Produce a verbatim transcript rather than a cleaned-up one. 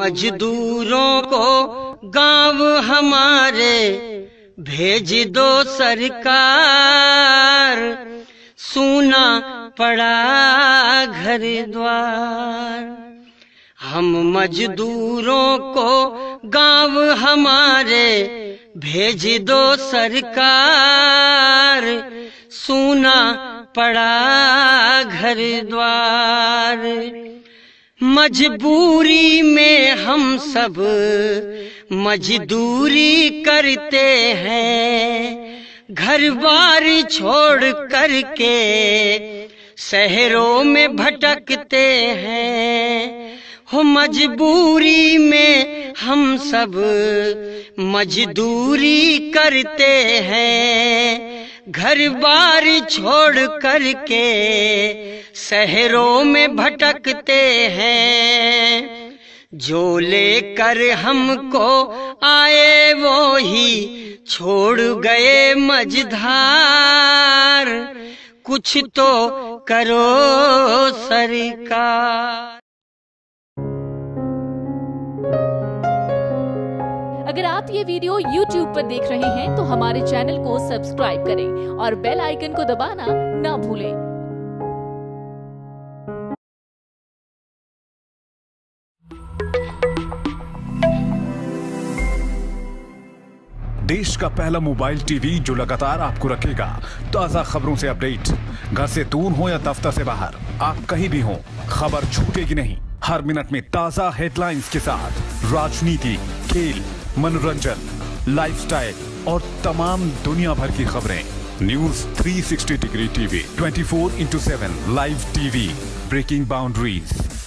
मजदूरों को गांव हमारे भेज दो सरकार, सूना पड़ा घर द्वार। हम मजदूरों को गांव हमारे भेज दो सरकार, सूना पड़ा घर द्वार। मजबूरी में हम सब मजदूरी करते हैं, घर बार छोड़ करके शहरों में भटकते हैं। हो मजबूरी में हम सब मजदूरी करते हैं, घर बार छोड़ करके शहरों में भटकते हैं। जो लेकर हमको आए वो ही छोड़ गए मझधार, कुछ तो करो सरकार। अगर आप ये वीडियो YouTube पर देख रहे हैं तो हमारे चैनल को सब्सक्राइब करें और बेल आइकन को दबाना ना भूलें। देश का पहला मोबाइल टीवी जो लगातार आपको रखेगा ताजा खबरों से अपडेट। घर से दूर हो या दफ्तर से बाहर, आप कहीं भी हो, खबर छूटेगी नहीं। हर मिनट में ताजा हेडलाइंस के साथ राजनीति, खेल, मनोरंजन, लाइफस्टाइल और तमाम दुनिया भर की खबरें। News three sixty degree TV, twenty four into seven live TV, breaking boundaries.